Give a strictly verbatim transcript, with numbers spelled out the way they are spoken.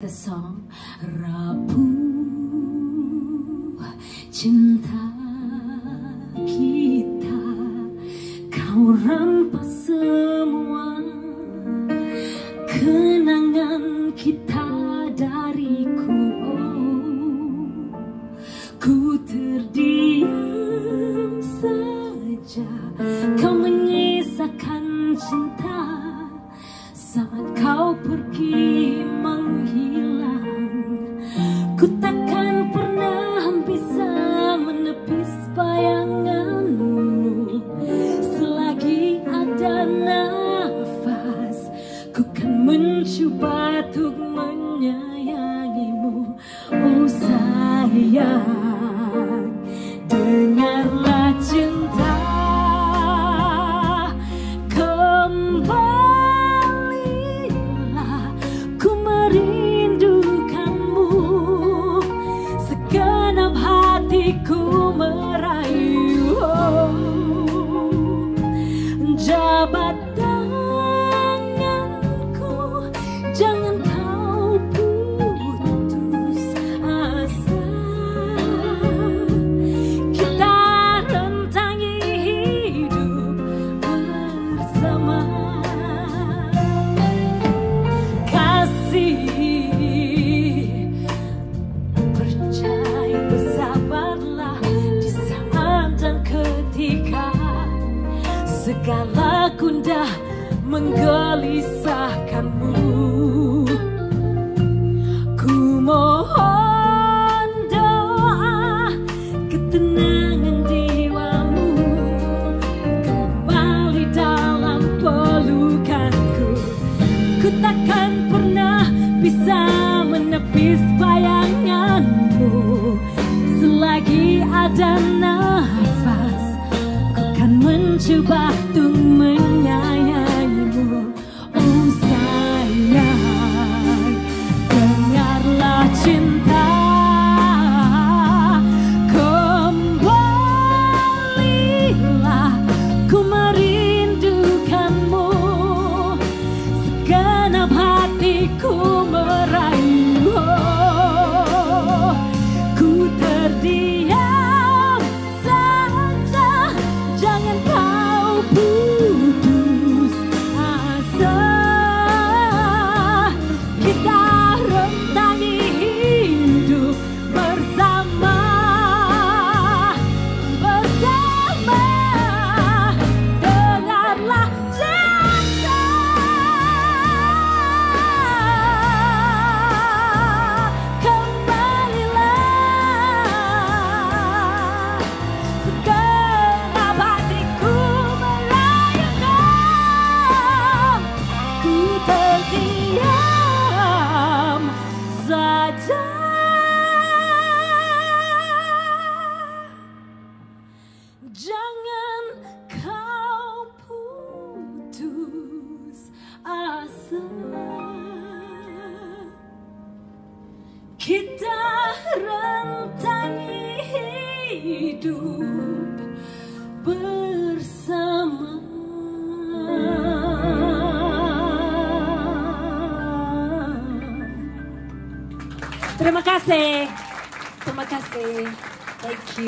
The song Rapuh cinta kita, kau rampas semua kenangan kita dariku. Oh, ku terdiam saja, kau menyisakan cinta saat kau pergi menghilang. Ku takkan pernah bisa menepis bayanganmu. Selagi ada nafas, ku kan mencoba untuk menyayangimu. Oh sayang, dengarlah cinta kembali. Ku merayu oh, jabat tanganku, jangan kau putus asa. Kita rentangi hidup bersama. Kasih segala gundah menggelisahkanmu. Ku mohon doa ketenangan jiwamu, kembali dalam pelukanku. Ku takkan pernah bisa menepis bayanganmu. Selagi ada nafas, mencoba untuk menyayangimu. Oh sayang, dengarlah cinta kembalilah. Ku merindukanmu, segenap hatiku merayu. Oh, ku terdiam. Jangan kau putus asa. Kita rentangi hidup bersama. Terima kasih. Terima kasih. Thank you.